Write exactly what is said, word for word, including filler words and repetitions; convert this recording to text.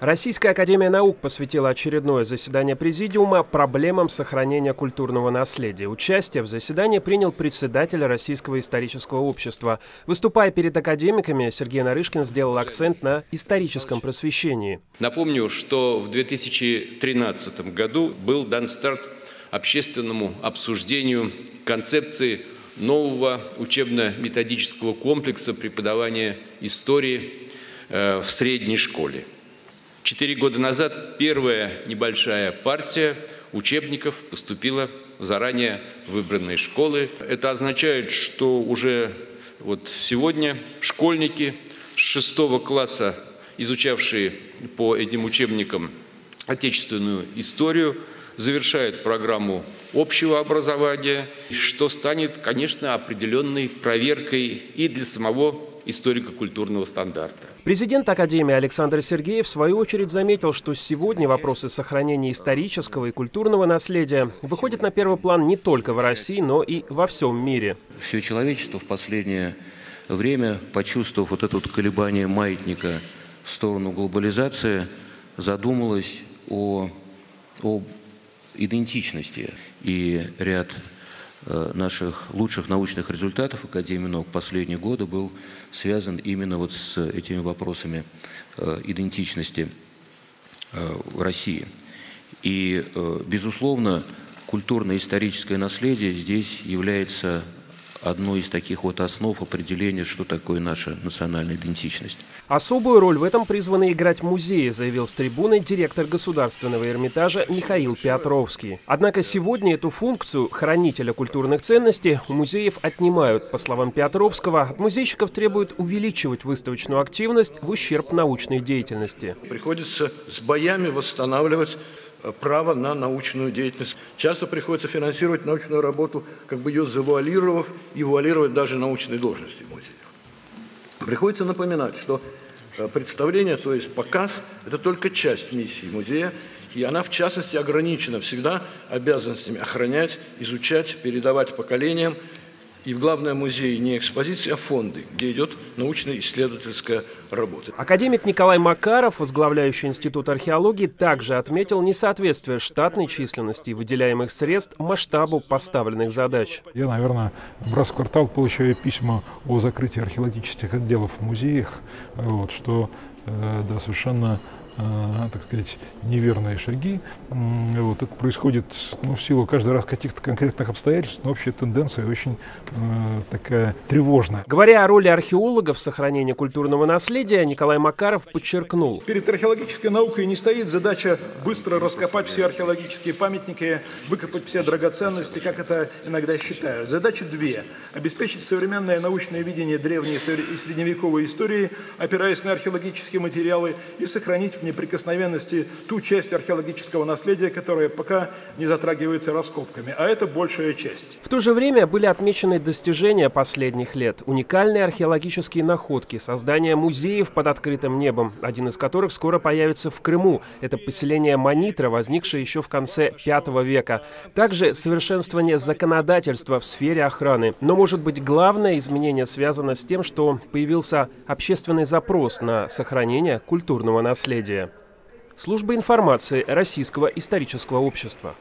Российская академия наук посвятила очередное заседание президиума проблемам сохранения культурного наследия. Участие в заседании принял председатель Российского исторического общества. Выступая перед академиками, Сергей Нарышкин сделал акцент на историческом просвещении. Напомню, что в две тысячи тринадцатом году был дан старт общественному обсуждению концепции нового учебно-методического комплекса преподавания истории в средней школе. Четыре года назад первая небольшая партия учебников поступила в заранее выбранные школы. Это означает, что уже вот сегодня школьники с шестого класса, изучавшие по этим учебникам отечественную историю, завершают программу общего образования, что станет, конечно, определенной проверкой и для самого историко-культурного стандарта. Президент Академии Александр Сергеев в свою очередь заметил, что сегодня вопросы сохранения исторического и культурного наследия выходят на первый план не только в России, но и во всем мире. Все человечество в последнее время, почувствовав вот это вот колебание маятника в сторону глобализации, задумалось о, о идентичности. И ряд наших лучших научных результатов Академии наук последние годы был связан именно вот с этими вопросами идентичности в России. И, безусловно, культурно-историческое наследие здесь является одной из таких вот основ определения, что такое наша национальная идентичность. Особую роль в этом призваны играть музеи, заявил с трибуны директор Государственного Эрмитажа Михаил Пиотровский. Однако сегодня эту функцию хранителя культурных ценностей у музеев отнимают. По словам Пиотровского, от музейщиков требуют увеличивать выставочную активность в ущерб научной деятельности. Приходится с боями восстанавливать право на научную деятельность. Часто приходится финансировать научную работу, как бы ее завуалировав, и вуалировать даже научные должности в музеях. Приходится напоминать, что представление, то есть показ, это только часть миссии музея, и она, в частности, ограничена всегда обязанностями охранять, изучать, передавать поколениям. И в главном музее не экспозиции, а фонды, где идет научно-исследовательская работа. Академик Николай Макаров, возглавляющий Институт археологии, также отметил несоответствие штатной численности и выделяемых средств масштабу поставленных задач. Я, наверное, раз в квартал получаю письма о закрытии археологических отделов в музеях, вот, что да, совершенно... так сказать, неверные шаги. Вот, это происходит ну, в силу каждый раз каких-то конкретных обстоятельств, но общая тенденция очень э, такая тревожная. Говоря о роли археологов в сохранении культурного наследия, Николай Макаров подчеркнул. Перед археологической наукой не стоит задача быстро раскопать все археологические памятники, выкопать все драгоценности, как это иногда считают. Задачи две. Обеспечить современное научное видение древней и средневековой истории, опираясь на археологические материалы, и сохранить в неприкосновенности ту часть археологического наследия, которая пока не затрагивается раскопками, а это большая часть. В то же время были отмечены достижения последних лет. Уникальные археологические находки, создание музеев под открытым небом, один из которых скоро появится в Крыму. Это поселение Манитра, возникшее еще в конце пятого века. Также совершенствование законодательства в сфере охраны. Но, может быть, главное изменение связано с тем, что появился общественный запрос на сохранение культурного наследия. Служба информации Российского исторического общества.